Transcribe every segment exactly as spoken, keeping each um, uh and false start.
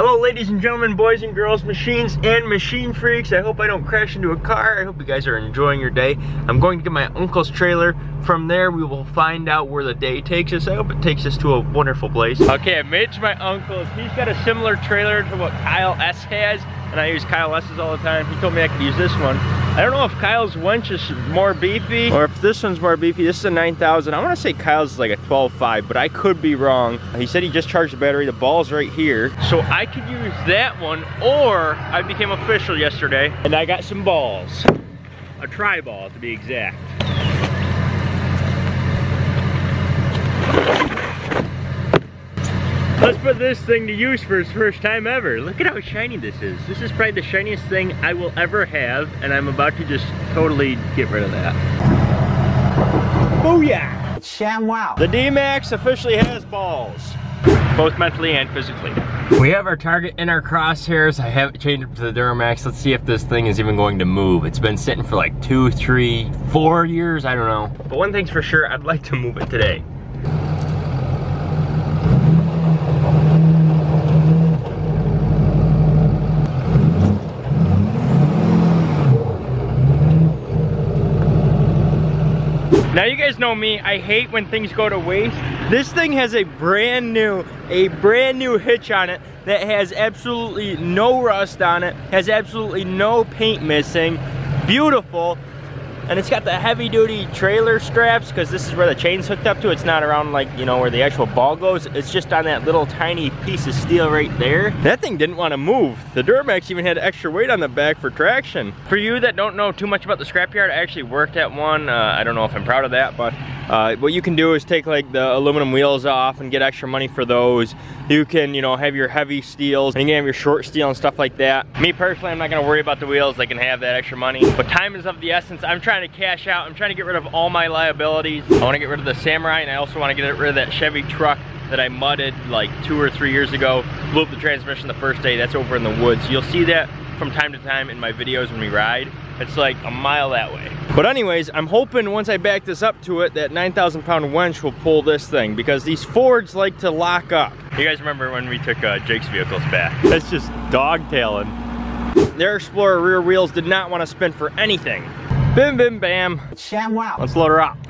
Hello ladies and gentlemen, boys and girls, machines and machine freaks. I hope I don't crash into a car. I hope you guys are enjoying your day. I'm going to get my uncle's trailer. From there we will find out where the day takes us. I hope it takes us to a wonderful place. Okay, I made it to my uncle's. He's got a similar trailer to what Kyle S has, and I use Kyle S's all the time. He told me I could use this one. I don't know if Kyle's winch is more beefy or if this one's more beefy. This is a nine thousand. I want to say Kyle's is like a twelve five, but I could be wrong. He said he just charged the battery. The ball's right here. So I could use that one, or I became official yesterday and I got some balls. A tri ball to be exact. Let's put this thing to use for its first time ever. Look at how shiny this is. This is probably the shiniest thing I will ever have, and I'm about to just totally get rid of that. Booyah! ShamWow! The D Max officially has balls. Both mentally and physically. We have our target in our crosshairs. I haven't changed it to the Duramax. Let's see if this thing is even going to move. It's been sitting for like two, three, four years, I don't know. But one thing's for sure, I'd like to move it today. Now you guys know me, I hate when things go to waste. This thing has a brand new, a brand new hitch on it that has absolutely no rust on it, has absolutely no paint missing, beautiful. And it's got the heavy duty trailer straps, because this is where the chain's hooked up to. It's not around like, you know, where the actual ball goes. It's just on that little tiny piece of steel right there. That thing didn't want to move. The Duramax even had extra weight on the back for traction. For you that don't know too much about the scrapyard, I actually worked at one. Uh, I don't know if I'm proud of that, but uh, what you can do is take like the aluminum wheels off and get extra money for those. You can, you know, have your heavy steels, and you can have your short steel and stuff like that. Me personally, I'm not gonna worry about the wheels. They can have that extra money. But time is of the essence. I'm trying to cash out. I'm trying to get rid of all my liabilities. I want to get rid of the Samurai, and I also want to get rid of that Chevy truck that I mudded like two or three years ago. Blew up the transmission the first day. That's over in the woods. You'll see that from time to time in my videos when we ride. It's like a mile that way. But anyways, I'm hoping once I back this up to it, that nine thousand pound winch will pull this thing, because these Fords like to lock up. You guys remember when we took uh, Jake's vehicles back? That's just dogtailing. Their Explorer rear wheels did not want to spin for anything. Bim, bim, bam. Sham wow. Let's load her up.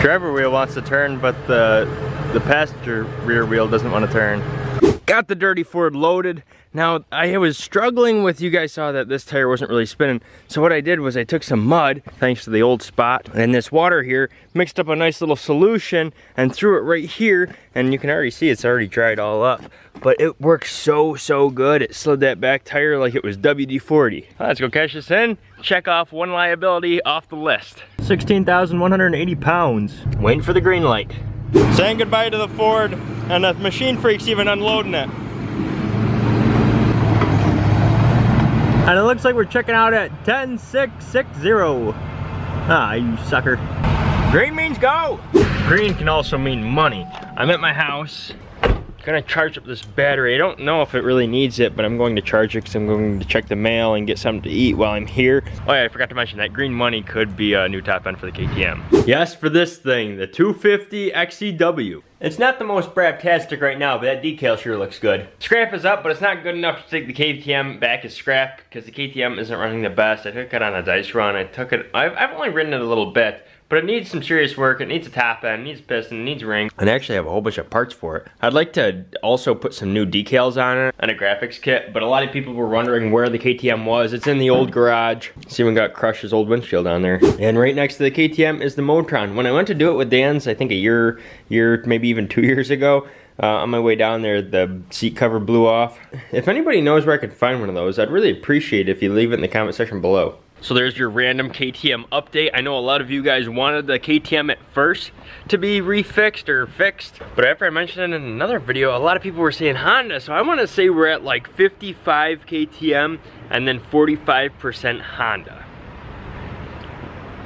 Driver wheel wants to turn, but the, the passenger rear wheel doesn't want to turn. Got the dirty Ford loaded. Now, I was struggling with, you guys saw that this tire wasn't really spinning. So what I did was I took some mud, thanks to the old spot, and this water here, mixed up a nice little solution and threw it right here. And you can already see it's already dried all up. But it works so, so good. It slid that back tire like it was W D forty. Let's go cash this in. Check off one liability off the list. sixteen thousand one hundred eighty pounds. Waiting for the green light. Saying goodbye to the Ford, and the machine freak's even unloading it. And it looks like we're checking out at ten six six zero. Ah, you sucker. Green means go! Green can also mean money. I'm at my house. Gonna charge up this battery. I don't know if it really needs it, but I'm going to charge it because I'm going to check the mail and get something to eat while I'm here. Oh yeah, I forgot to mention that green money could be a new top end for the K T M. Yes, for this thing, the two fifty X C W. It's not the most brabtastic right now, but that decal sure looks good. Scrap is up, but it's not good enough to take the K T M back as scrap because the K T M isn't running the best. I took it on a dice run. I took it, I've, I've only ridden it a little bit, but it needs some serious work. It needs a top end, it needs a piston, it needs a ring. And I actually have a whole bunch of parts for it. I'd like to also put some new decals on it and a graphics kit, but a lot of people were wondering where the K T M was. It's in the old garage. See, we got Crush's old windshield on there. And right next to the K T M is the Motron. When I went to do it with Dan's, I think a year, year, maybe even two years ago, Uh, on my way down there, the seat cover blew off. If anybody knows where I could find one of those, I'd really appreciate it if you leave it in the comment section below. So there's your random K T M update. I know a lot of you guys wanted the K T M at first to be refixed or fixed, but after I mentioned it in another video, a lot of people were saying Honda, so I want to say we're at like fifty-five K T M and then forty-five percent Honda.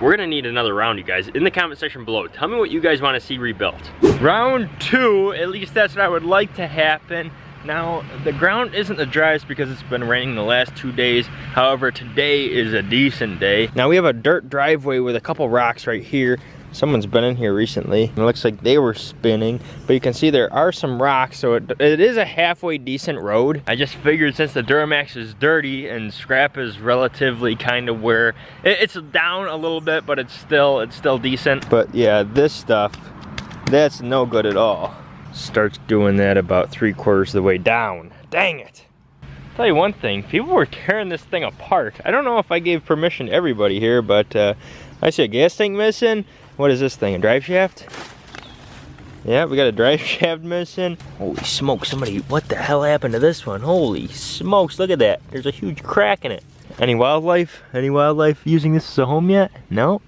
We're gonna need another round, you guys. In the comment section below, tell me what you guys wanna see rebuilt. Round two, at least that's what I would like to happen. Now, the ground isn't the driest because it's been raining the last two days. However, today is a decent day. Now we have a dirt driveway with a couple rocks right here. Someone's been in here recently. It looks like they were spinning, but you can see there are some rocks, so it, it is a halfway decent road. I just figured since the Duramax is dirty and scrap is relatively kind of where it, it's down a little bit, but it's still it's still decent. But yeah, this stuff, that's no good at all. Starts doing that about three quarters of the way down. Dang it. I'll tell you one thing, people were tearing this thing apart. I don't know if I gave permission to everybody here, but uh, I see a gas tank missing. What is this thing, a drive shaft? Yeah, we got a drive shaft missing. Holy smokes, somebody, what the hell happened to this one? Holy smokes, look at that. There's a huge crack in it. Any wildlife? Any wildlife using this as a home yet? No.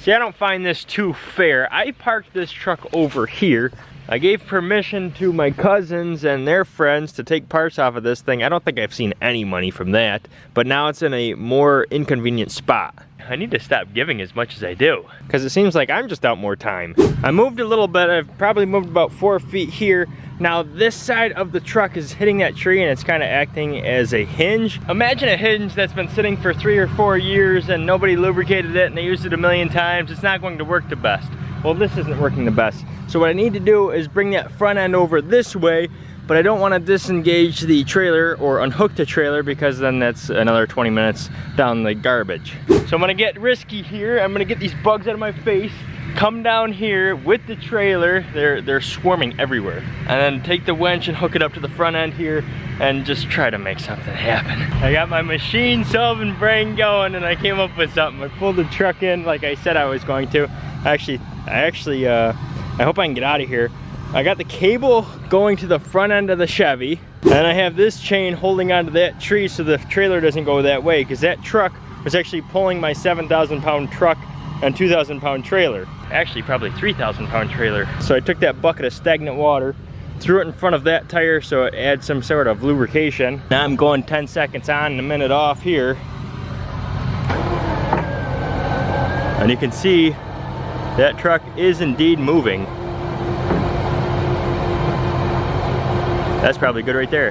See, I don't find this too fair. I parked this truck over here. I gave permission to my cousins and their friends to take parts off of this thing. I don't think I've seen any money from that, but now it's in a more inconvenient spot. I need to stop giving as much as I do, because it seems like I'm just out more time. I moved a little bit. I've probably moved about four feet here. Now this side of the truck is hitting that tree and it's kind of acting as a hinge. Imagine a hinge that's been sitting for three or four years and nobody lubricated it and they used it a million times. It's not going to work the best. Well, this isn't working the best. So what I need to do is bring that front end over this way, but I don't want to disengage the trailer or unhook the trailer, because then that's another twenty minutes down the garbage. So I'm gonna get risky here. I'm gonna get these bugs out of my face, come down here with the trailer. They're, they're swarming everywhere. And then take the winch and hook it up to the front end here and just try to make something happen. I got my machine solving brain going and I came up with something. I pulled the truck in like I said I was going to. Actually, I actually, uh, I hope I can get out of here. I got the cable going to the front end of the Chevy, and I have this chain holding onto that tree so the trailer doesn't go that way, because that truck was actually pulling my seven thousand pound truck and two thousand pound trailer. Actually, probably three thousand pound trailer. So I took that bucket of stagnant water, threw it in front of that tire so it adds some sort of lubrication. Now I'm going ten seconds on and a minute off here. And you can see that truck is indeed moving. That's probably good right there.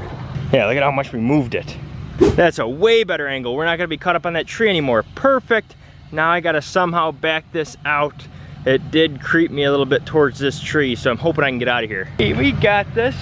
Yeah, look at how much we moved it. That's a way better angle. We're not gonna be caught up on that tree anymore. Perfect. Now I gotta somehow back this out. It did creep me a little bit towards this tree, so I'm hoping I can get out of here. Hey, we got this.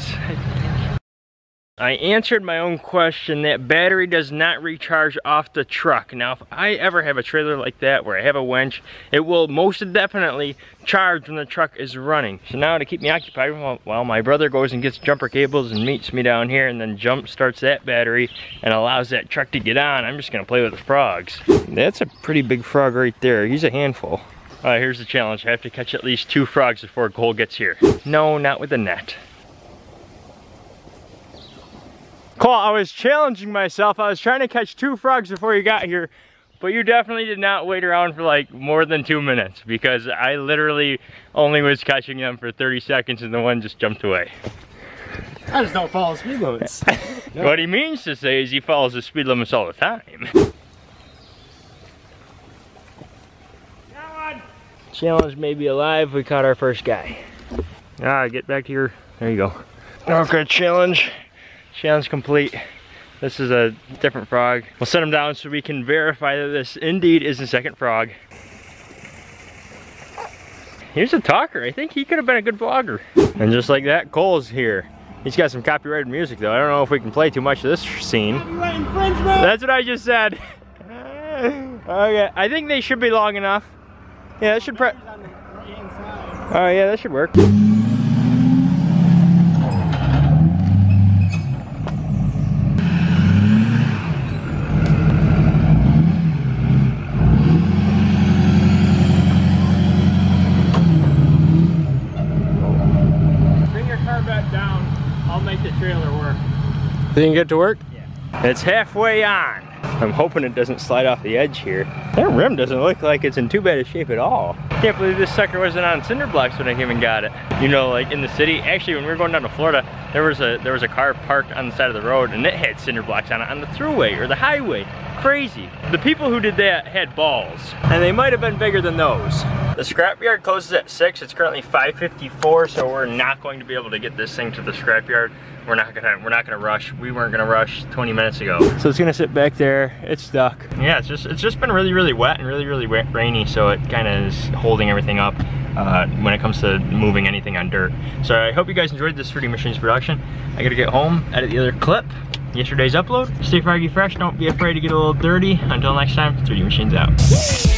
I answered my own question. That battery does not recharge off the truck. Now, if I ever have a trailer like that where I have a winch, it will most definitely charge when the truck is running. So now to keep me occupied, while, while my brother goes and gets jumper cables and meets me down here and then jump starts that battery and allows that truck to get on, I'm just gonna play with the frogs. That's a pretty big frog right there. He's a handful. All right, here's the challenge. I have to catch at least two frogs before Cole gets here. No, not with the net. Cole, I was challenging myself. I was trying to catch two frogs before you got here, but you definitely did not wait around for like more than two minutes because I literally only was catching them for thirty seconds and the one just jumped away. I just don't follow speed limits. No. What he means to say is he follows the speed limits all the time. Challenge may be alive. We caught our first guy. All right, get back to your, there you go. Okay, challenge. Challenge complete. This is a different frog. We'll set him down so we can verify that this indeed is the second frog. Here's a talker. I think he could have been a good vlogger. And just like that, Cole's here. He's got some copyrighted music though. I don't know if we can play too much of this scene. That's what I just said. Okay, I think they should be long enough. Yeah, that should pre- Oh yeah, that should work. You can get to work? Yeah. It's halfway on. I'm hoping it doesn't slide off the edge here. That rim doesn't look like it's in too bad a shape at all. Can't believe this sucker wasn't on cinder blocks when I came and got it. You know, like in the city, actually when we were going down to Florida, there was a there was a car parked on the side of the road and it had cinder blocks on it on the thruway or the highway. Crazy. The people who did that had balls. And they might have been bigger than those. The scrapyard closes at six. It's currently five fifty-four, so we're not going to be able to get this thing to the scrapyard. We're not gonna we're not gonna rush. We weren't gonna rush twenty minutes ago. So it's gonna sit back there here. It's stuck. Yeah, it's just it's just been really, really wet and really, really wet, rainy, so it kind of is holding everything up uh, when it comes to moving anything on dirt. So I hope you guys enjoyed this three D Machines production. I gotta get home, edit the other clip, yesterday's upload. Stay froggy fresh, don't be afraid to get a little dirty. Until next time, three D Machines out.